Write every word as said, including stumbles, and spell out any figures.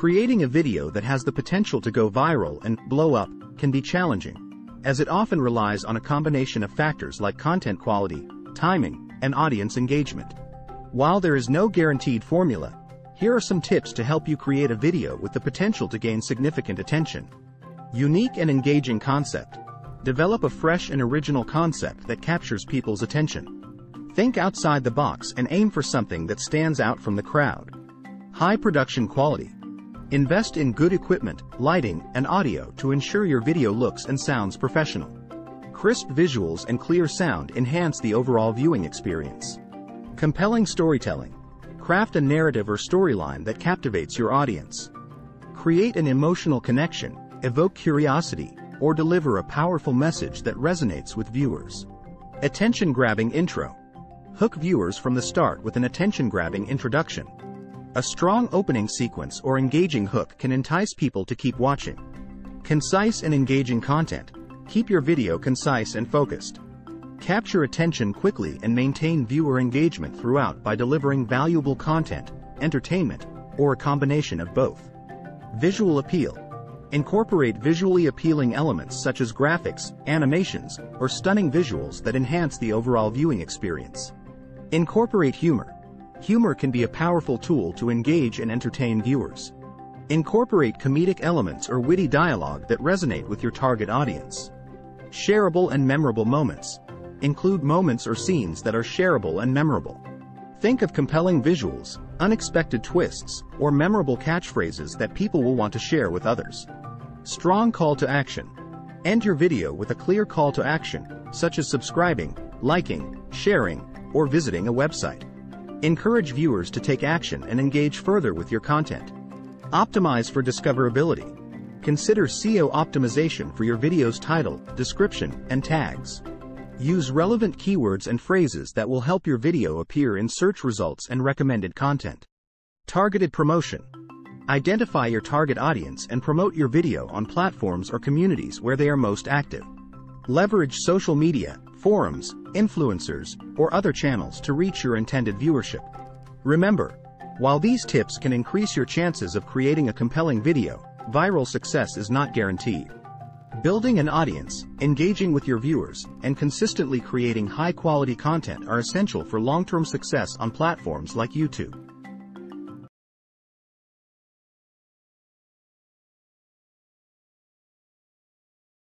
Creating a video that has the potential to go viral and blow up can be challenging, as it often relies on a combination of factors like content quality, timing, and audience engagement. While there is no guaranteed formula, here are some tips to help you create a video with the potential to gain significant attention. Unique and engaging concept. Develop a fresh and original concept that captures people's attention. Think outside the box and aim for something that stands out from the crowd. High production quality. Invest in good equipment, lighting, and audio to ensure your video looks and sounds professional. Crisp visuals and clear sound enhance the overall viewing experience. Compelling storytelling. Craft a narrative or storyline that captivates your audience. Create an emotional connection, evoke curiosity, or deliver a powerful message that resonates with viewers. Attention-grabbing intro. Hook viewers from the start with an attention-grabbing introduction. A strong opening sequence or engaging hook can entice people to keep watching. Concise and engaging content. Keep your video concise and focused. Capture attention quickly and maintain viewer engagement throughout by delivering valuable content, entertainment, or a combination of both. Visual appeal. Incorporate visually appealing elements such as graphics, animations, or stunning visuals that enhance the overall viewing experience. Incorporate humor. Humor can be a powerful tool to engage and entertain viewers. Incorporate comedic elements or witty dialogue that resonate with your target audience. Shareable and memorable moments. Include moments or scenes that are shareable and memorable. Think of compelling visuals, unexpected twists, or memorable catchphrases that people will want to share with others. Strong call to action. End your video with a clear call to action, such as subscribing, liking, sharing, or visiting a website. Encourage viewers to take action and engage further with your content. Optimize for discoverability. Consider S E O optimization for your video's title, description, and tags. Use relevant keywords and phrases that will help your video appear in search results and recommended content. Targeted promotion. Identify your target audience and promote your video on platforms or communities where they are most active. Leverage social media, forums, influencers, or other channels to reach your intended viewership. Remember, while these tips can increase your chances of creating a compelling video, viral success is not guaranteed. Building an audience, engaging with your viewers, and consistently creating high-quality content are essential for long-term success on platforms like YouTube.